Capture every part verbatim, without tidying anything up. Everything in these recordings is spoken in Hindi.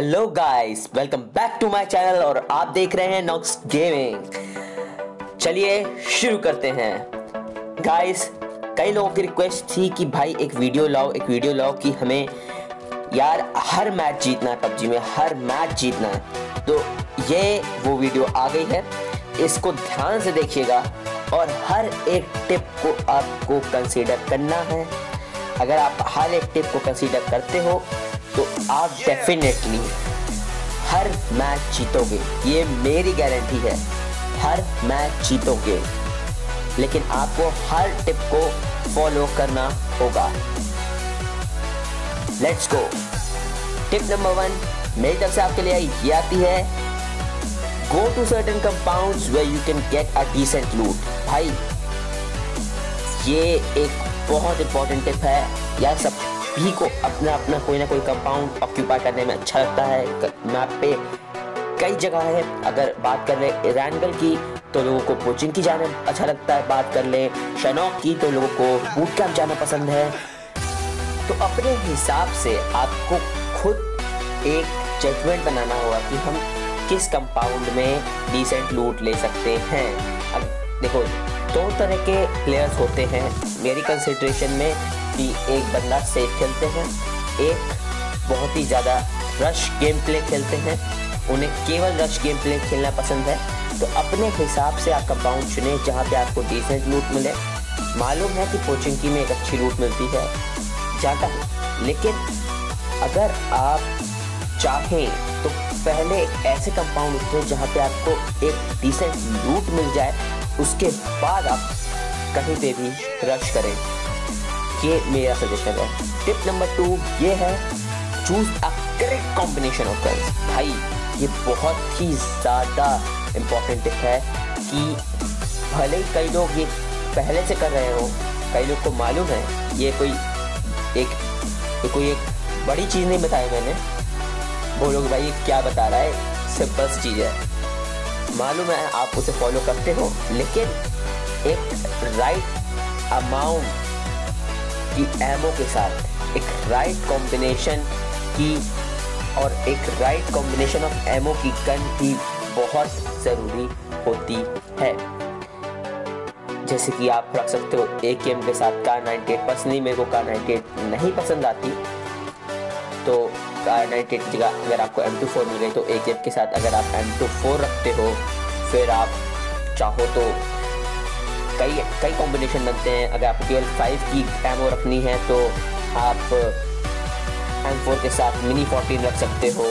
Hello guys, welcome back to my channel और आप देख रहे हैं नॉक्स गेमिंग। चलिए शुरू करते हैं गाइस। कई लोगों की रिक्वेस्ट थी कि भाई एक वीडियो लाओ एक वीडियो लाओ कि हमें यार हर मैच जीतना है, पबजी में हर मैच जीतना है। तो ये वो वीडियो आ गई है, इसको ध्यान से देखिएगा और हर एक टिप को आपको कंसीडर करना है। अगर आप हर एक टिप को कंसीडर करते हो तो आप डेफिनेटली हर मैच जीतोगे, ये मेरी गारंटी है। हर मैच जीतोगे, लेकिन आपको हर टिप को फॉलो करना होगा। Let's go. Tip number one मेरी तरफ से आपके लिए ये आती है, go to certain compounds where you can get a decent loot. भाई ये एक बहुत इंपॉर्टेंट टिप है यार। सब भी को अपना अपना कोई ना कोई कंपाउंड ऑक्यूपाई करने में अच्छा लगता है। मैप पे कई जगह है। अगर बात कर लें एरांगल की तो लोगों को पोचिंकी जाना अच्छा लगता है। बात कर लें शनॉक की तो लोगों को बूट कैंप जाना पसंद है। तो अपने हिसाब से आपको खुद एक जजमेंट बनाना होगा कि हम किस कंपाउंड में डिसेंट लूट ले सकते हैं। अब देखो, दो तरह के प्लेयर्स होते हैं मेरी कंसिडरेशन में कि एक बंदा सेफ खेलते हैं, एक बहुत ही ज़्यादा रश गेम प्ले खेलते हैं। उन्हें केवल रश गेम प्ले खेलना पसंद है। तो अपने हिसाब से आप कंपाउंड चुने जहाँ पे आपको डिसेंट लूट मिले। मालूम है कि पोचिंकी में एक अच्छी लूट मिलती है, जाता है, लेकिन अगर आप चाहें तो पहले ऐसे कंपाउंड उठे जहाँ पे आपको एक डिसेंट लूट मिल जाए, उसके बाद आप कहीं पे भी रश करें। ये मेरा सजेशन है। टिप नंबर टू ये है, choose a correct combination of guns. भाई ये बहुत ही ज़्यादा इम्पोर्टेंट टिप है कि भले ही कई लोग ये पहले से कर रहे हो, कई लोग को मालूम है, ये कोई एक ये कोई एक बड़ी चीज़ नहीं बताई मैंने। वो लोग भाई क्या बता रहा है, सिंपल सी चीज़ है, मालूम है आप उसे फॉलो करते हो, लेकिन एक राइट अमाउंट की एमओ के साथ, एक राइट कॉम्बिनेशन की और एक राइट कॉम्बिनेशन ऑफ एमओ की गन भी बहुत ज़रूरी होती है। जैसे कि आप रख सकते हो ए के एम के साथ कार नाइन्टी एट। पर्सनली मेरे को कार नाइन्टी एट नहीं पसंद आती, तो कार नाइन्टी एट की जगह अगर आपको एम टू फोर मिल गई तो ए के एम के साथ अगर आप एम टू फोर रखते हो, फिर आप चाहो तो कई कई कॉम्बिनेशन बनते हैं। अगर आपको केवल फाइव की एमओ रखनी है तो आप एम फोर के साथ मिनी फोर्टीन रख सकते हो,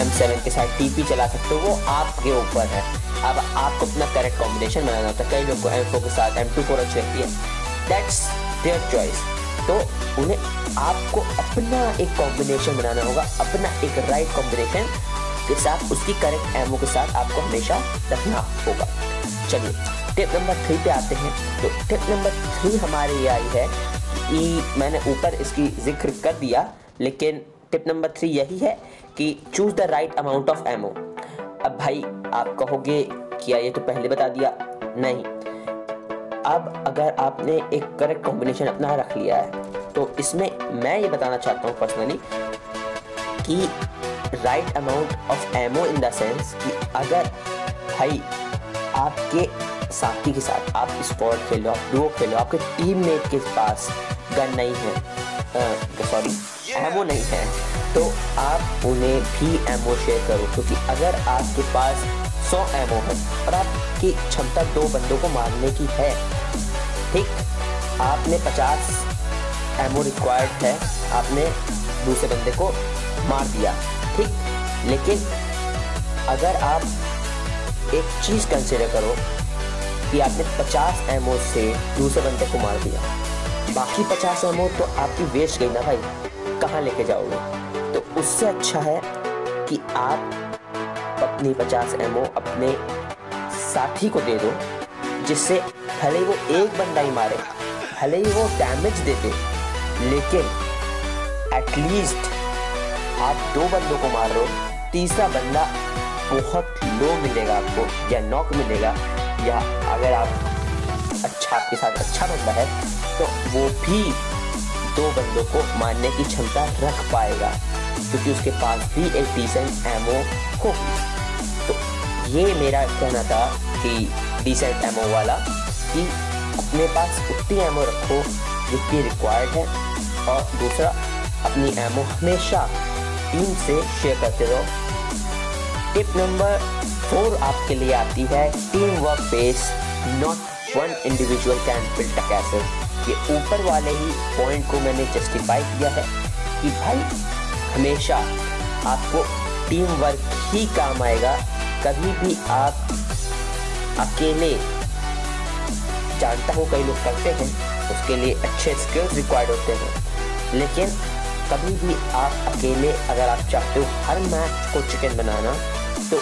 एम सेवन के साथ टीपी चला सकते हो, वो आपके ऊपर है। अब आपको अपना करेक्ट कॉम्बिनेशन बनाना होता है। कई लोग को एम फोर के साथ एम टू फोर अच्छी लगती है, दैट्स देयर चॉइस। तो उन्हें आपको अपना एक कॉम्बिनेशन बनाना होगा, अपना एक राइट कॉम्बिनेशन के साथ उसकी करेक्ट एमओ के साथ आपको हमेशा रखना होगा। चलिए टिप नंबर थ्री पे आते हैं। तो टिप नंबर थ्री हमारे ये आई है कि मैंने ऊपर इसकी जिक्र कर दिया, लेकिन टिप नंबर थ्री यही है कि choose the right amount of ammo. अब भाई आप कहोगे क्या ये तो पहले बता दिया, नहीं। अब अगर आपने एक करेक्ट कॉम्बिनेशन अपना रख लिया है तो इसमें मैं ये बताना चाहता हूँ पर्सनली कि right amount of ammo in the sense कि अगर भाई आपके साथी के साथ आप स्पॉट खेलो, आप डुओ खेलो, आपके टीममेट के पास गन नहीं है, सॉरी एमओ नहीं है, तो आप उन्हें भी एमओ शेयर करो। क्योंकि अगर आपके पास सौ एमओ है और आपकी क्षमता दो बंदों को मारने की है, ठीक, आपने पचास एमओ रिक्वायर्ड है, आपने दूसरे बंदे को मार दिया, ठीक, लेकिन अगर आप एक चीज़ कंसिडर करो कि आपने पचास एमओ से दूसरे बंदे को मार दिया, बाकी पचास एमओ तो आपकी वेस्ट गई ना भाई, कहाँ लेके जाओगे। तो उससे अच्छा है कि आप अपनी पचास एमओ अपने साथी को दे दो, जिससे भले ही वो एक बंदा ही मारे, भले ही वो डैमेज दे दे, लेकिन एटलीस्ट आप दो बंदों को मार रहे हो, तीसरा बंदा बहुत लो मिलेगा आपको, या नॉक मिलेगा, या अगर आप अच्छा आपके साथ अच्छा बंदा है तो वो भी दो बंदों को मारने की क्षमता रख पाएगा। क्योंकि उसके पास भी एक डिसेंट एमओ होगी। तो ये मेरा कहना था कि डिसेंट एमओ वाला कि अपने पास उतनी एमओ रखो जितनी रिक्वायर्ड है, और दूसरा अपनी एमओ हमेशा टीम से शेयर करते रहो। टिप नंबर फोर आपके लिए आती है team work based, not one individual can build a castle. ये ऊपर वाले ही पॉइंट को मैंने जस्टिफाई किया है कि भाई हमेशा आपको टीम वर्क ही काम आएगा। कभी भी आप अकेले, जानता हूँ कई लोग करते हैं, उसके लिए अच्छे स्किल्स रिक्वायर्ड होते हैं, लेकिन कभी भी आप अकेले अगर आप चाहते हो हर मैच को चिकन बनाना, तो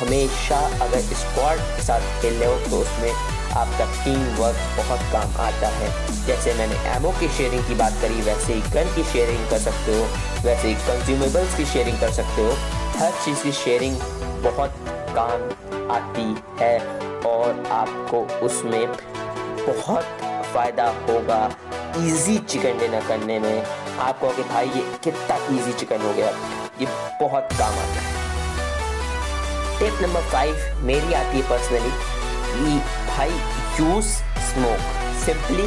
हमेशा अगर स्क्वाड के साथ खेल रहे हो तो उसमें आपका टीम वर्क बहुत काम आता है। जैसे मैंने एमओ की शेयरिंग की बात करी, वैसे ही गन की शेयरिंग कर सकते हो, वैसे ही कंज्यूमेबल्स की शेयरिंग कर सकते हो। हर चीज़ की शेयरिंग बहुत काम आती है और आपको उसमें बहुत फ़ायदा होगा ईजी चिकन डिनर करने में। आपको कि भाई ये कितना ईजी चिकन हो गया, ये बहुत काम आता है। टिप नंबर फाइव मेरी आती है पर्सनली कि भाई use smoke, simply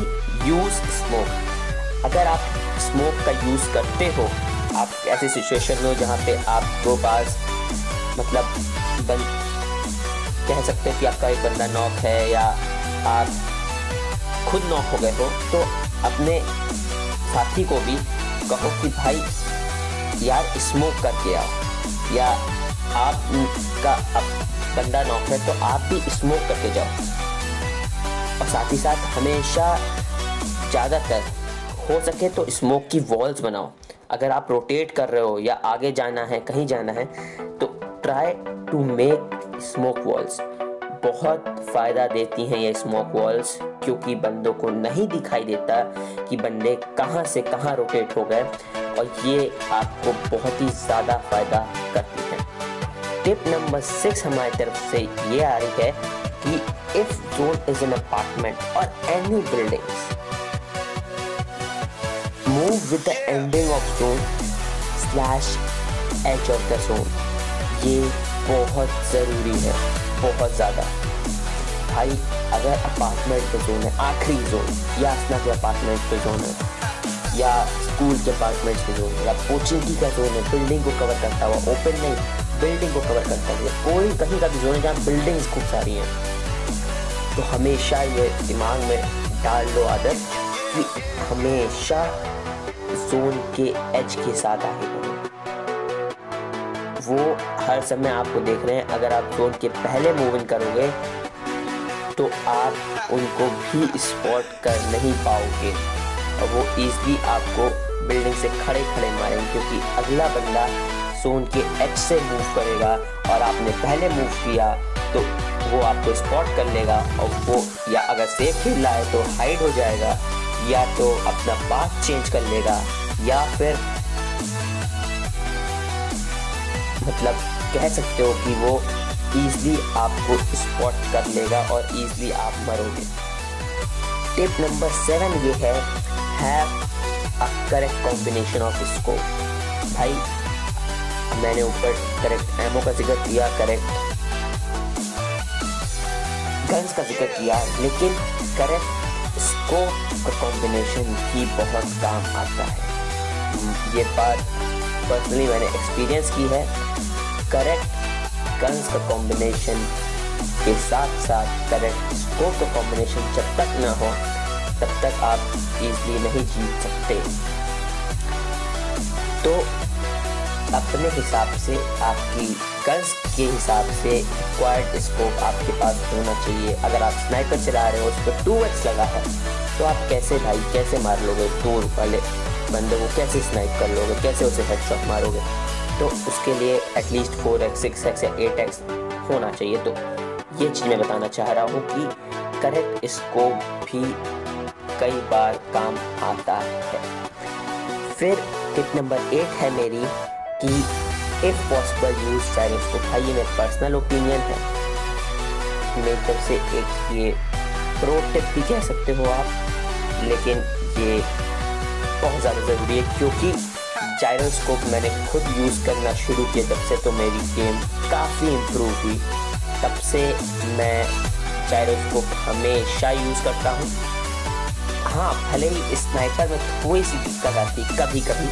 use smoke. अगर आप स्मोक का यूज़ करते हो, आप ऐसे सिचुएशन हो जहाँ पे आपको पास मतलब बन कह सकते हो कि आपका एक बंदा नॉक है या आप खुद नॉक हो गए हो, तो अपने साथी को भी कहो कि भाई यार स्मोक करके आओ, या आप का अब बंदा नॉक है तो आप भी स्मोक करके जाओ। और साथ ही साथ हमेशा ज़्यादातर हो सके तो स्मोक की वॉल्स बनाओ। अगर आप रोटेट कर रहे हो या आगे जाना है, कहीं जाना है, तो try to make smoke walls. बहुत फ़ायदा देती हैं ये स्मोक वॉल्स, क्योंकि बंदों को नहीं दिखाई देता कि बंदे कहां से कहां रोटेट हो गए, और ये आपको बहुत ही ज़्यादा फ़ायदा करती है। टिप नंबर सिक्स हमारी तरफ से ये आ रही है कि if zone is an apartment और any buildings, move with the ending of zone slash edge of the zone. ये बहुत ज़रूरी है, बहुत ज़्यादा। भाई अगर अपार्टमेंट पे जोन है, आखिरी जोन, या अपना के अपार्टमेंट पे जोन है, या स्कूल के अपार्टमेंट पे जोन है, या पोचिंकी का जोन है, बिल्डिंग को कवर करता हुआ, ओपन नहीं, बिल्डिंग को कवर करता हुआ, कोई कहीं का भी जोन है जहाँ बिल्डिंग्स खूब सारी हैं, तो हमेशा ये दिमाग में डाल लो आदत कि हमेशा जोन के एज के साथ आगे बढ़ो। वो हर समय आपको देख रहे हैं। अगर आप जोन के पहले मूव इन करोगे तो आप उनको भी स्पॉट कर नहीं पाओगे और वो ईज़ली आपको बिल्डिंग से खड़े खड़े मारेंगे, क्योंकि अगला बंदा जोन के एज से मूव करेगा और आपने पहले मूव किया तो वो आपको स्पॉट कर लेगा, और वो या अगर सेफ खेल रहा है तो हाइड हो जाएगा, या तो अपना पाथ चेंज कर लेगा, या फिर मतलब कह सकते हो कि वो ईज़ली आपको स्पॉट कर लेगा और ईज़ली आप मरोगे। टिप नंबर सेवन ये है, have a correct combination of scope. भाई मैंने ऊपर करेक्ट एमओ का जिक्र किया, करेक्ट गन्स का जिक्र किया, लेकिन करेक्ट स्कोप का कॉम्बिनेशन ही बहुत काम आता है। ये बात पर्सनली मैंने एक्सपीरियंस की है। करेक्ट गन्स का कॉम्बिनेशन के साथ साथ करेक्ट स्कोप का कॉम्बिनेशन जब तक ना हो तब तक आप इजीली नहीं जीत सकते। तो अपने हिसाब से आपकी गन्स के हिसाब से रिक्वायर्ड स्कोप आपके पास होना चाहिए। अगर आप स्नाइपर चला रहे हो, उस पर टू एक्स लगा है, तो आप कैसे भाई कैसे मार लोगे, दूर वाले बंदे को कैसे स्नाइप कर लोगे, कैसे उसे हेडशॉट मारोगे। तो उसके लिए at least four x six x या एट एक्स होना चाहिए। तो ये चीज़ मैं बताना चाह रहा हूँ कि करेक्ट स्कोप भी कई बार काम आता है। फिर टिप नंबर एट है मेरी कि इफ पॉसिबल यूज जायरोस्कोप। भाई ये मेरा पर्सनल ओपिनियन है, मेरी तरफ से एक ये प्रो टिप भी कह सकते हो आप, लेकिन ये बहुत ज़्यादा ज़रूरी है, क्योंकि जायरोस्कोप मैंने खुद यूज़ करना शुरू किया जब से तो मेरी गेम काफ़ी इम्प्रूव हुई। तब से मैं जायरोस्कोप हमेशा यूज़ करता हूँ। हाँ, भले ही स्नाइपर में थोड़ी सी दिक्कत आती कभी कभी,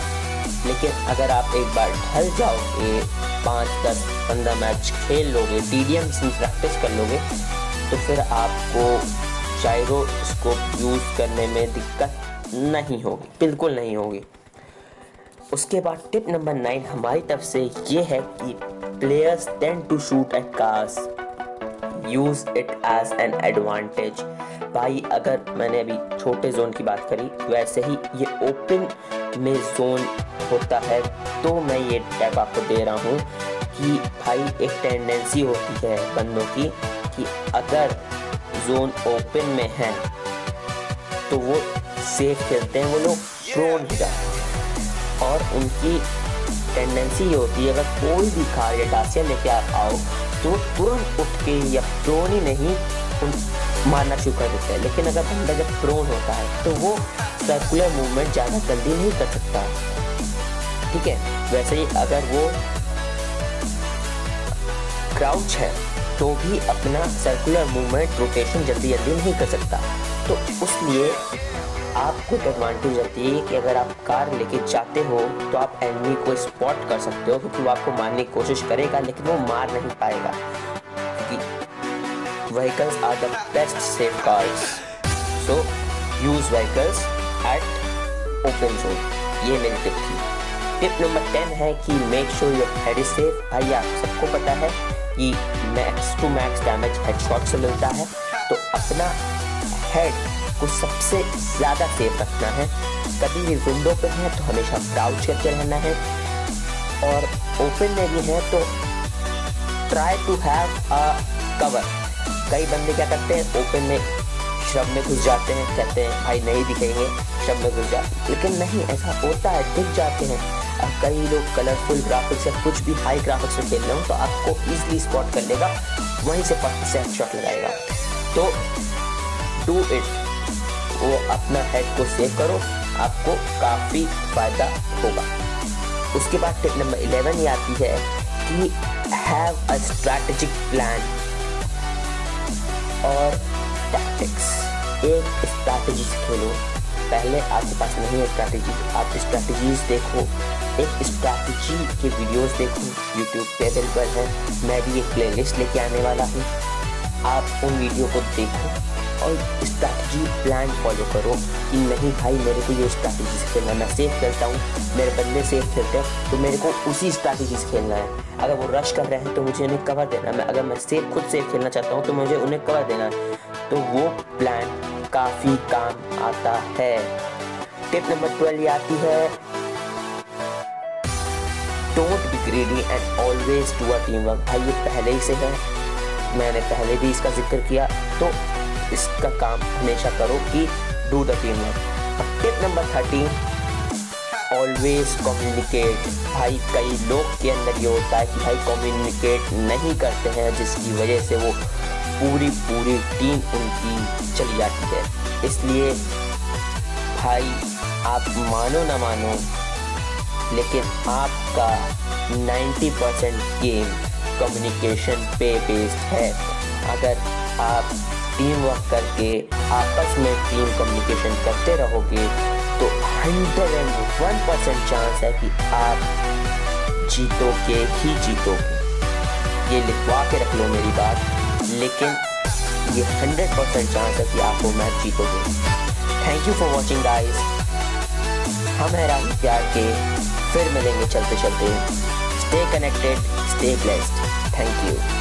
लेकिन अगर आप एक बार ढल जाओगे, पाँच दस पंद्रह मैच खेल लोगे, डी डी एम से प्रैक्टिस कर लोगे, तो फिर आपको जायरोस्कोप यूज़ करने में दिक्कत नहीं होगी, बिल्कुल नहीं होगी। उसके बाद टिप नंबर नाइन हमारी तरफ से ये है कि players tend to shoot at cars, use it as an advantage. भाई अगर मैंने अभी छोटे जोन की बात करी, वैसे ही ये ओपन में जोन होता है, तो मैं ये टैप आपको दे रहा हूँ कि भाई एक टेंडेंसी होती है बंदों की कि अगर जोन ओपन में है तो वो सेफ खेलते हैं, वो लोग प्रोन हो जाते हैं, और उनकी टेंडेंसी ये होती है अगर कोई भी कार या टासिया लेके आप आओ तो तुरंत उठ के या प्रोन ही नहीं उन मारना शुरू कर देते हैं। लेकिन अगर बंदा जब प्रोन होता है तो वो सर्कुलर मूवमेंट ज़्यादा जल्दी नहीं कर सकता, ठीक है। वैसे ही अगर वो क्राउच है तो भी अपना सर्कुलर मूवमेंट रोटेशन जल्दी जल्दी नहीं कर सकता, तो इसलिए आपको एक एडवांटेज रहती है कि अगर आप कार लेके जाते हो तो आप एनिमी को स्पॉट कर सकते हो, क्योंकि वो आपको मारने की कोशिश करेगा लेकिन वो मार नहीं पाएगा, क्योंकि vehicles are the best safe cars. So use vehicles at open zone, ये मेरी टिप थी। टिप नंबर टेन है कि make sure your head is safe. भाई आप सबको पता है कि max to max damage headshot से मिलता है, तो अपना हेड को सबसे ज़्यादा सेफ रखना है। कभी भी विंडो पे है तो हमेशा क्राउच करके रहना है, और ओपन में भी है तो try to have a cover. कई बंदे क्या करते हैं, ओपन में शव में घुस जाते हैं, कहते हैं भाई नहीं दिखेंगे, शव में घुस जाते हैं, लेकिन नहीं, ऐसा होता है, दिख जाते हैं। अब कई लोग कलरफुल ग्राफिक्स या कुछ भी हाई ग्राफिक्स में खेल रहे हो तो आपको ईजिली स्पॉट कर लेगा, वहीं से पक्की से शॉट लगाएगा। तो डू इट, वो अपना हेड को सेव करो, आपको काफ़ी फायदा होगा। उसके बाद टिप नंबर इलेवन ये आती है कि हैव अ स्ट्रैटेजिक प्लान और टैक्टिक्स। एक स्ट्रैटेजी से खेलो, पहले आपके पास नहीं है स्ट्रैटेजी, आप स्ट्रैटेजीज देखो, एक स्ट्रैटेजी के वीडियोस देखो, यूट्यूब चैनल पर है, मैं भी एक प्लेलिस्ट लेके आने वाला हूँ, आप उन वीडियो को देखो और स्ट्रैटेजी प्लान फॉलो करो कि नहीं भाई मेरे को ये स्ट्रैटेजी से खेलना, मैं सेफ खेलता हूँ, मेरे बंदे सेफ खेलते हैं तो मेरे को उसी स्ट्रैटेजी से खेलना है। अगर वो रश कर रहे हैं तो मुझे उन्हें कवर देना है, मैं अगर मैं सेफ खुद सेफ खेलना चाहता हूँ तो मुझे उन्हें कवर देना है, तो वो प्लान काफ़ी काम आता है। टिप नंबर ट्वेल्व ये आती है don't be greedy and always do a team work. भाई ये पहले ही से है, मैंने पहले भी इसका जिक्र किया, तो इसका काम हमेशा करो कि do the team work. Tip number thirteen always communicate. भाई कई लोग के अंदर ये होता है कि भाई कम्युनिकेट नहीं करते हैं, जिसकी वजह से वो पूरी पूरी टीम उनकी चली जाती है। इसलिए भाई आप मानो ना मानो, लेकिन आपका नब्बे परसेंट गेम कम्युनिकेशन पे बेस्ड है। अगर आप टीम वर्क करके आपस में टीम कम्युनिकेशन करते रहोगे तो एक सौ एक परसेंट चांस है कि आप जीतोगे ही जीतोगे। ये लिखवा के रख लो मेरी बात, लेकिन ये हंड्रेड परसेंट चांस है कि आप वो मैच जीतोगे। Thank you for watching guys, हम हैरानी प्यार के फिर मिलेंगे चलते चलते। Stay connected, stay blessed, thank you.